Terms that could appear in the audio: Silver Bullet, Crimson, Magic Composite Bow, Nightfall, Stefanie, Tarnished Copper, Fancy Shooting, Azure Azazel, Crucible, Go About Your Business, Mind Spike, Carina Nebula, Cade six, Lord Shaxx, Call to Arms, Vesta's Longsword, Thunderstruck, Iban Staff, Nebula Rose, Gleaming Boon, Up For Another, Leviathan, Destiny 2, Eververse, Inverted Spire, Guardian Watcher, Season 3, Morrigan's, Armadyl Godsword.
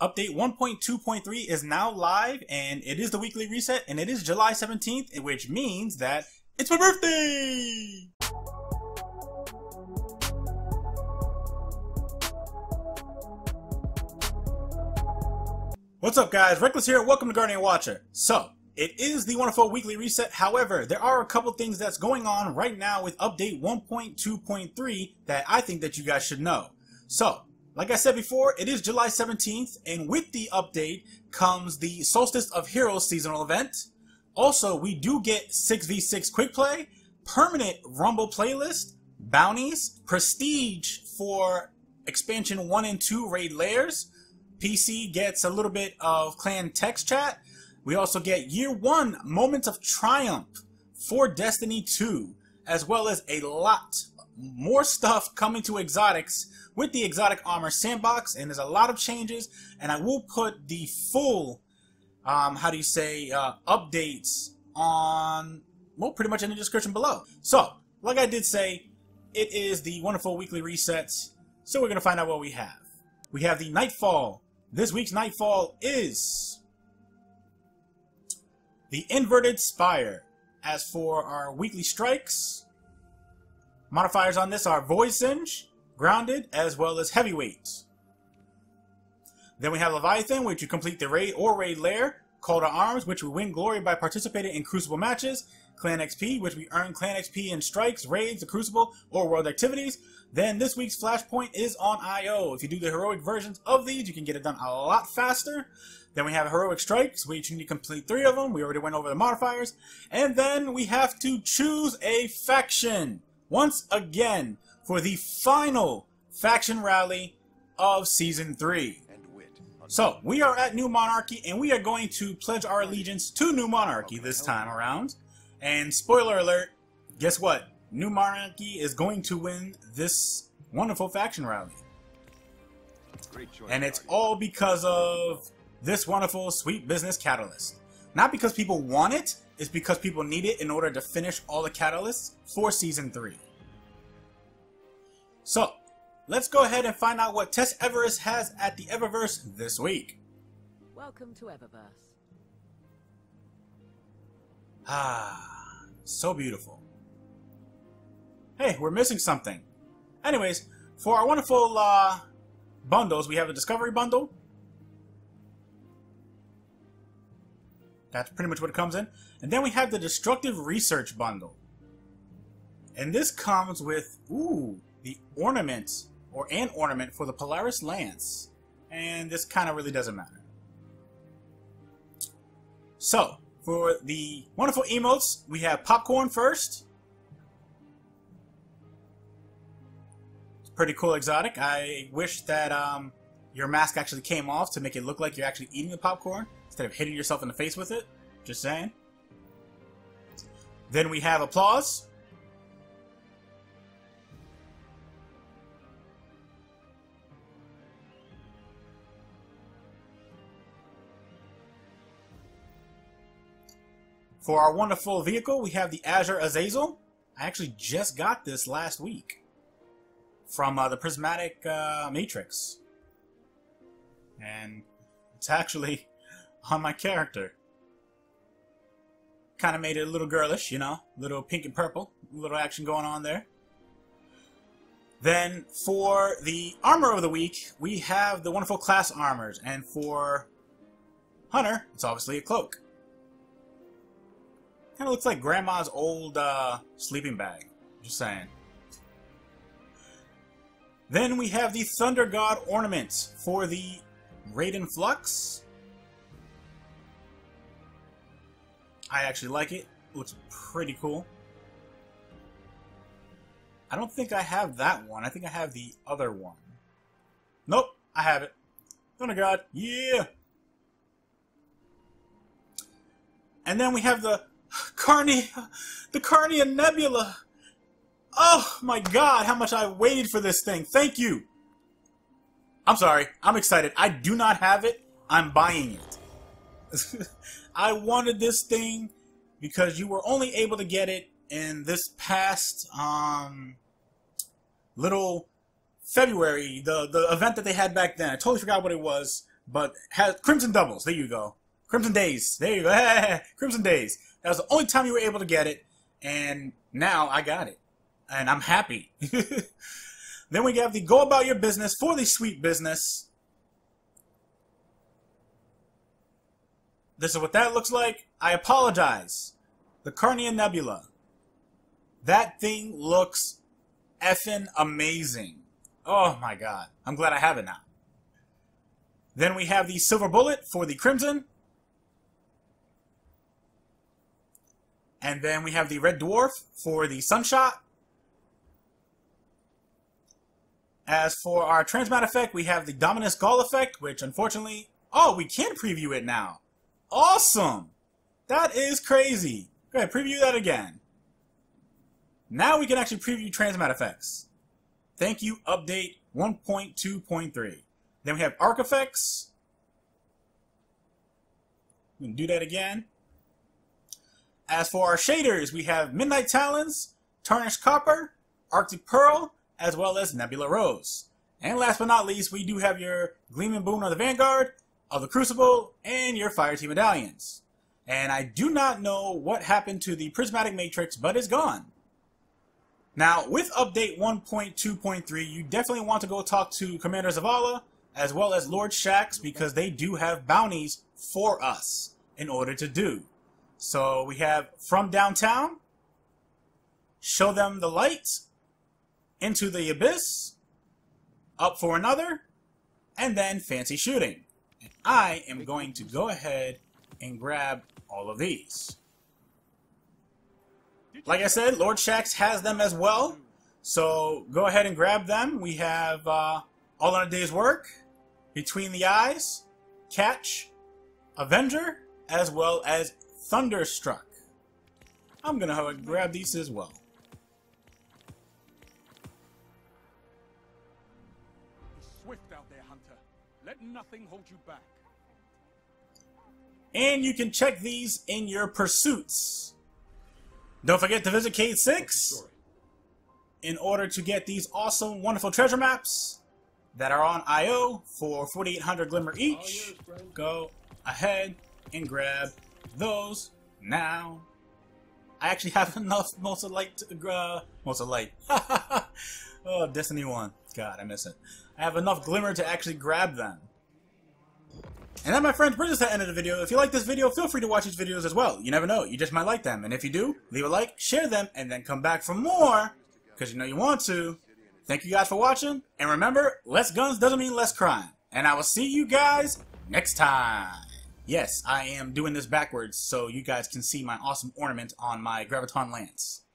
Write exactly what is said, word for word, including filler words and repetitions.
Update one point two point three is now live, and it is the weekly reset, and it is July seventeenth, which means that it's my birthday! What's up guys, Reckless here, welcome to Guardian Watcher. So, it is the wonderful weekly reset, however, there are a couple things that's going on right now with Update one point two point three that I think that you guys should know. So, like I said before, it is July seventeenth, and with the update comes the Solstice of Heroes seasonal event. Also, we do get six v six quick play, permanent Rumble playlist, bounties, prestige for expansion one and two raid layers. P C gets a little bit of clan text chat. We also get year one moments of triumph for Destiny two, as well as a lot more stuff coming to exotics with the exotic armor sandbox, and there's a lot of changes, and I will put the full um how do you say uh updates on, well, pretty much in the description below. So like I did say, it is the wonderful weekly resets, so we're gonna find out what we have. We have the Nightfall. This week's Nightfall is the Inverted Spire. As for our weekly strikes, modifiers on this are Voice Singe, Grounded, as well as Heavyweight. Then we have Leviathan, which you complete the Raid or Raid Lair. Call to Arms, which we win glory by participating in Crucible matches. Clan X P, which we earn Clan X P in strikes, raids, the Crucible, or world activities. Then this week's Flashpoint is on I O. If you do the heroic versions of these, you can get it done a lot faster. Then we have heroic strikes, which you need to complete three of them. We already went over the modifiers. And then we have to choose a faction. Once again, for the final Faction Rally of Season three. So, we are at New Monarchy, and we are going to pledge our allegiance to New Monarchy this time around. And spoiler alert, guess what? New Monarchy is going to win this wonderful Faction Rally. Great choice, and it's all because of this wonderful Sweet Business Catalyst. Not because people want it, it's because people need it in order to finish all the catalysts for Season three. So, let's go ahead and find out what Tess Everest has at the Eververse this week. Welcome to Eververse. Ah, so beautiful. Hey, we're missing something. Anyways, for our wonderful uh, bundles, we have a Discovery Bundle. That's pretty much what it comes in. And then we have the Destructive Research Bundle. And this comes with, ooh, the ornament, or an ornament for the Polaris Lance. And this kind of really doesn't matter. So, for the wonderful emotes, we have Popcorn first. It's a pretty cool exotic. I wish that um, your mask actually came off to make it look like you're actually eating the popcorn, instead of hitting yourself in the face with it. Just saying. Then we have Applause. For our wonderful vehicle, we have the Azure Azazel. I actually just got this last week from uh, the Prismatic uh, Matrix. And it's actually on my character. Kind of made it a little girlish, you know, a little pink and purple, a little action going on there. Then for the armor of the week, we have the wonderful class armors, and for Hunter, it's obviously a cloak. Kind of looks like Grandma's old uh, sleeping bag, just saying. Then we have the Thunder God ornament for the Raiden Flux. I actually like it. Looks pretty cool. I don't think I have that one. I think I have the other one. Nope, I have it. Thunder God, yeah! And then we have the Carina, the Carina Nebula. Oh my god, how much I waited for this thing. Thank you. I'm sorry, I'm excited. I do not have it. I'm buying it. I wanted this thing because you were only able to get it in this past um, little February, the, the event that they had back then. I totally forgot what it was, but has Crimson Doubles. There you go. Crimson Days. There you go. Crimson Days. That was the only time you were able to get it, and now I got it, and I'm happy. Then we have the Go About Your Business for the Sweet Business. This is what that looks like. I apologize. The Carina Nebula. That thing looks effing amazing. Oh my god. I'm glad I have it now. Then we have the Silver Bullet for the Crimson. And then we have the Red Dwarf for the Sunshot. As for our Transmat effect, we have the Dominus Gall effect, which unfortunately... Oh, we can preview it now. Awesome! That is crazy. Go ahead, preview that again. Now we can actually preview Transmat effects. Thank you, Update one point two point three. Then we have Arc effects. We can do that again. As for our shaders, we have Midnight Talons, Tarnished Copper, Arctic Pearl, as well as Nebula Rose. And last but not least, we do have your Gleaming Boon of the Vanguard, of the Crucible, and your Fire Team Medallions. And I do not know what happened to the Prismatic Matrix, but it's gone. Now, with Update one point two point three, you definitely want to go talk to Commander Zavala, as well as Lord Shaxx, because they do have bounties for us in order to do. So we have From Downtown, Show Them the Light, Into the Abyss, Up for Another, and then Fancy Shooting. And I am going to go ahead and grab all of these. Like I said, Lord Shaxx has them as well, so go ahead and grab them. We have uh, All in a Day's Work, Between the Eyes, Catch, Avenger, as well as Thunderstruck. I'm going to grab these as well. Swift out there, Hunter. Let nothing hold you back. And you can check these in your pursuits. Don't forget to visit Cade six in order to get these awesome, wonderful treasure maps that are on I O for forty-eight hundred glimmer each. Go ahead and grab those now. I actually have enough most of light to, uh, most of light. Oh, Destiny one. God, I miss it. I have enough glimmer to actually grab them. And that, my friends, brings us to the end of the video. If you like this video, feel free to watch these videos as well. You never know, you just might like them. And if you do, leave a like, share them, and then come back for more, because you know you want to. Thank you guys for watching, and remember, less guns doesn't mean less crime. And I will see you guys next time. Yes, I am doing this backwards so you guys can see my awesome ornament on my Graviton Lance.